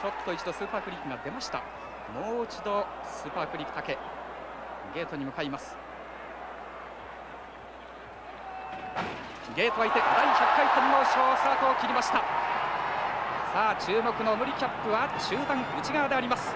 ちょっと一度スーパークリックが出ました。もう一度スーパークリック竹ゲートに向かいます。ゲート相手第100回天皇賞スタートを切りました。さあ注目の無理キャップは中段内側であります。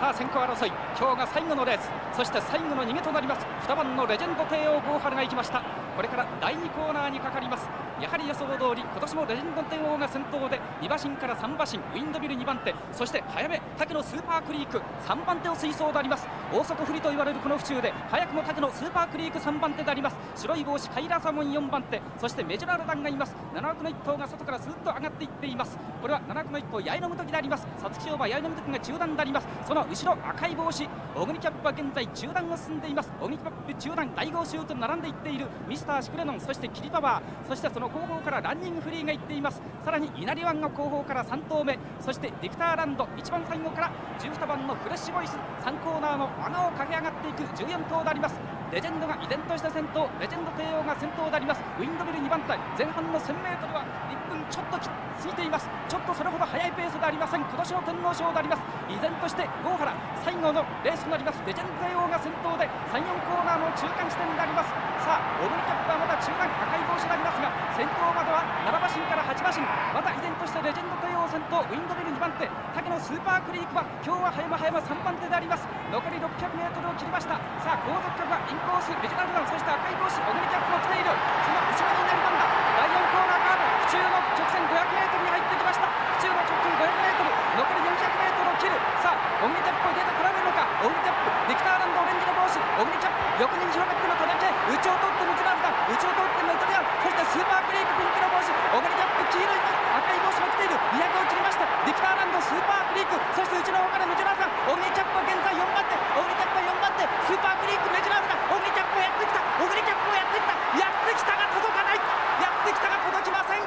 さあ先行争い、今日が最後のレース、そして最後の逃げとなります2番のレジェンド帝王ゴーハルが行きました。これから第2コーナーにかかります。やはり予想通り今年もレジェンド帝王が先頭で2馬身から3馬身、ウィンドミル2番手、そして早め竹のスーパークリーク3番手を推走であります。大底振りと言われるこの府中で早くも竹のスーパークリーク3番手であります。白い帽子カイラサモン4番手、そしてメジュラルダンがいます。7枠の1頭が外からスーッと上がっていっています。これは7枠の1頭八重の無敵であります。皐月賞馬八重の無敵が中段であります。その後ろ赤い帽子小国キャップは現在中段を進んでいます。小国キャップ中段大豪州と並んでいっているミスターシクレノン、そしてキリパワー、そしてその後方からランニングフリーがいっています。さらに稲荷湾が後方から3頭目、そしてディクターランド1番最後から12番のフレッシュボイス、3コーナーの穴を駆け上がっていく14頭であります。レジェンドが依然として先頭、レジェンド帝王が先頭であります。ウィンドミル2番手、前半の 1000m は1分ちょっと過ぎています。ちょっとそれほど速いペースではありません。今年の天皇賞であります。依然としてゴーハラ最後のレースとなります。レジェンド帝王が先頭で3、4コーナーの中間地点であります。さあオブリキャップはまだ中間赤い帽子でありますが、先頭までは7馬身から8馬身、また依然としてレジェンド帝王先頭、ウィンドミル2番手、竹野スーパークリークは今日は早間早間3番手であります。残り 600m を切りました。さあ後続局はインコース、レジナルダン、そして赤い帽子オグリキャップも来ている。その後ろになりまんだ第4コーナーカーブ、府中の直線 500m に入ってきました。府中の直線 500m 残り 400m を切る。さあオグリキャップを入れてこられるのか。オグリキャップディクターランドオレンジの帽子オグリキャップ横に広がっての届け、内を取ってメジュラルダン、内を取ってメジュラルダン、そしてスーパークリークピンクの帽子オグリキャップ黄色い赤い帽子も来ている。200を切りました。ディクターランドスーパークリーク、そして内の方からメジュラルダン、オグリキャップは現在4番手、オグリキャップは4番手、スーパークリークメジュラルダン、オグリキャップをやってきた、オグリキャップをやってきた、やってきたが届かない、やってきたが届きません。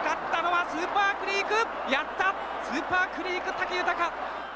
勝ったのはスーパークリーク、やったスーパークリーク武豊。